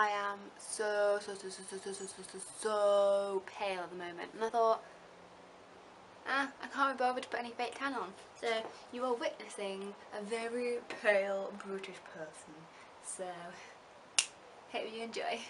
I am so pale at the moment, and I thought, I can't be bothered to put any fake tan on. So you are witnessing a very pale British person, so hope you enjoy.